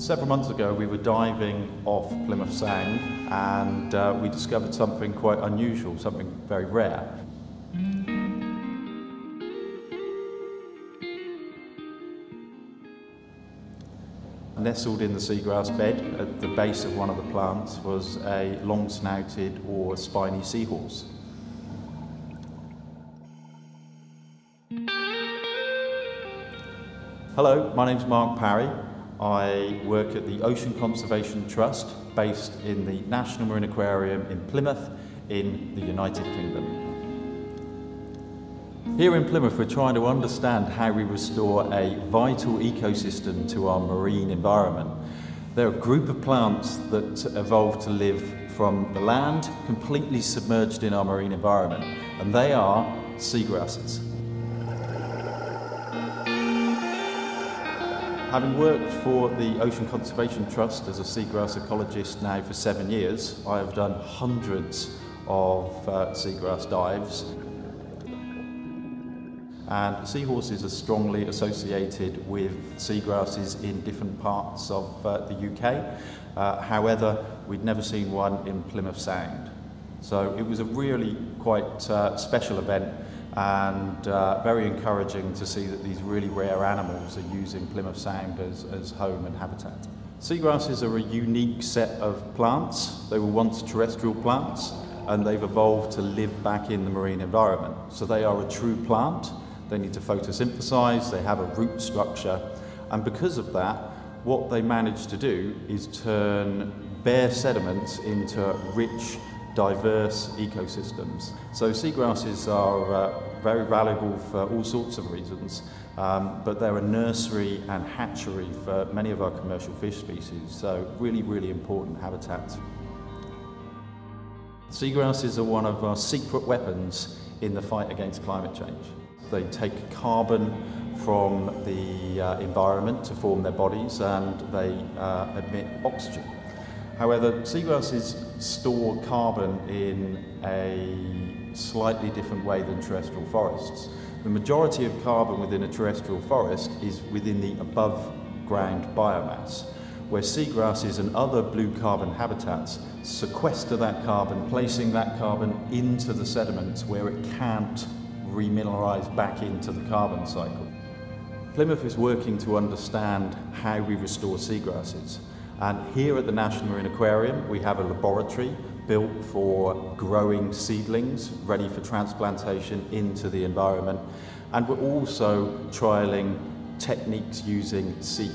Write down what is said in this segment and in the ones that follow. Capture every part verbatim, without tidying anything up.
Several months ago we were diving off Plymouth Sound and uh, we discovered something quite unusual, something very rare. Nestled in the seagrass bed at the base of one of the plants was a long-snouted or spiny seahorse. Hello, my name's Mark Parry. I work at the Ocean Conservation Trust based in the National Marine Aquarium in Plymouth in the United Kingdom. Here in Plymouth we're trying to understand how we restore a vital ecosystem to our marine environment. They're a group of plants that evolved to live from the land, completely submerged in our marine environment, and they are seagrasses. Having worked for the Ocean Conservation Trust as a seagrass ecologist now for seven years, I have done hundreds of uh, seagrass dives. And seahorses are strongly associated with seagrasses in different parts of uh, the U K. Uh, however, we'd never seen one in Plymouth Sound. So it was a really quite uh, special event and uh, very encouraging to see that these really rare animals are using Plymouth Sound as, as home and habitat. Seagrasses are a unique set of plants. They were once terrestrial plants and they've evolved to live back in the marine environment. So they are a true plant. They need to photosynthesize, they have a root structure, and because of that, what they manage to do is turn bare sediments into rich, diverse ecosystems. So seagrasses are uh, very valuable for all sorts of reasons, um, but they're a nursery and hatchery for many of our commercial fish species, so really, really important habitats. Seagrasses are one of our secret weapons in the fight against climate change. They take carbon from the uh, environment to form their bodies and they uh, emit oxygen. However, seagrasses store carbon in a slightly different way than terrestrial forests. The majority of carbon within a terrestrial forest is within the above ground biomass, where seagrasses and other blue carbon habitats sequester that carbon, placing that carbon into the sediments where it can't remineralize back into the carbon cycle. Plymouth is working to understand how we restore seagrasses, and here at the National Marine Aquarium we have a laboratory built for growing seedlings ready for transplantation into the environment, and we're also trialling techniques using seed.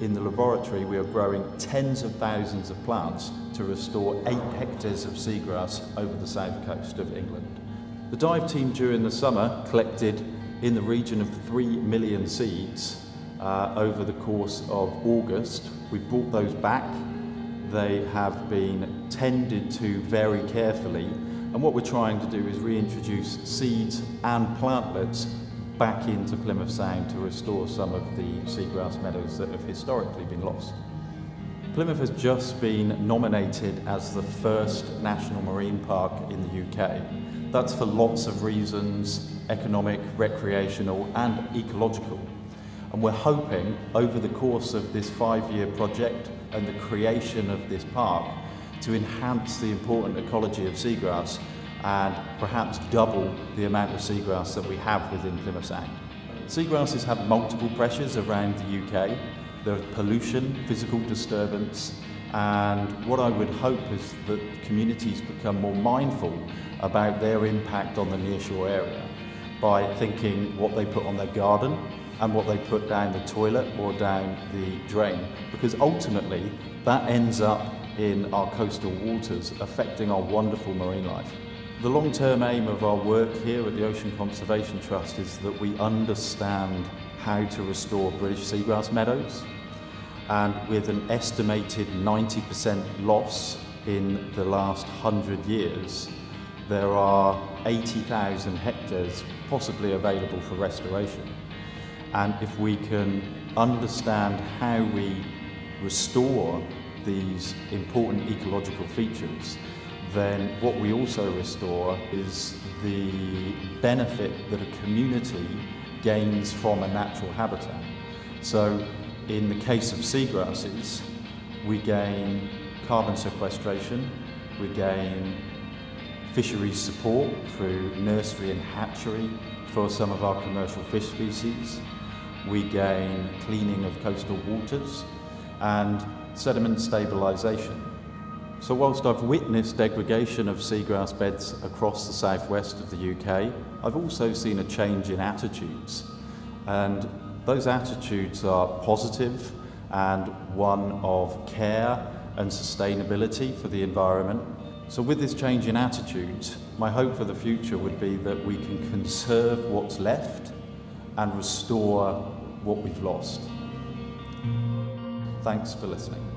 In the laboratory we are growing tens of thousands of plants to restore eight hectares of seagrass over the south coast of England. The dive team during the summer collected in the region of three million seeds uh, over the course of August. We've brought those back. They have been tended to very carefully, and what we're trying to do is reintroduce seeds and plantlets back into Plymouth Sound to restore some of the seagrass meadows that have historically been lost. Plymouth has just been nominated as the first national marine park in the U K. That's for lots of reasons: economic, recreational and ecological. And we're hoping over the course of this five-year project and the creation of this park to enhance the important ecology of seagrass and perhaps double the amount of seagrass that we have within Plymouth Sound. Seagrasses have multiple pressures around the U K. There's pollution, physical disturbance, and what I would hope is that communities become more mindful about their impact on the nearshore area by thinking what they put on their garden and what they put down the toilet or down the drain, because ultimately that ends up in our coastal waters affecting our wonderful marine life. The long-term aim of our work here at the Ocean Conservation Trust is that we understand how to restore British seagrass meadows, and with an estimated ninety percent loss in the last one hundred years, there are eighty thousand hectares possibly available for restoration. And if we can understand how we restore these important ecological features, then what we also restore is the benefit that a community gains from a natural habitat. So In the case of seagrasses, we gain carbon sequestration, we gain fisheries support through nursery and hatchery for some of our commercial fish species, we gain cleaning of coastal waters and sediment stabilisation. So whilst I've witnessed degradation of seagrass beds across the southwest of the U K, I've also seen a change in attitudes, and those attitudes are positive and one of care and sustainability for the environment. So with this change in attitudes, my hope for the future would be that we can conserve what's left and restore what we've lost. Thanks for listening.